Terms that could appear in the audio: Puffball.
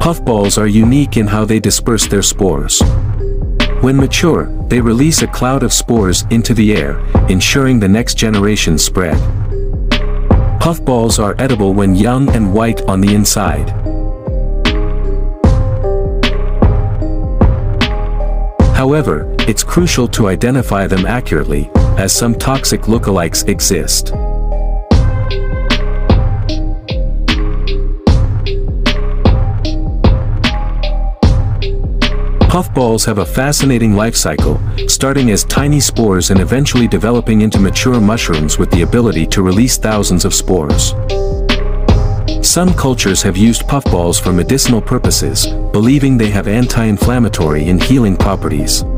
Puffballs are unique in how they disperse their spores. When mature, they release a cloud of spores into the air, ensuring the next generation spread. Puffballs are edible when young and white on the inside. However, it's crucial to identify them accurately, as some toxic lookalikes exist. Puffballs have a fascinating life cycle, starting as tiny spores and eventually developing into mature mushrooms with the ability to release thousands of spores. Some cultures have used puffballs for medicinal purposes, believing they have anti-inflammatory and healing properties.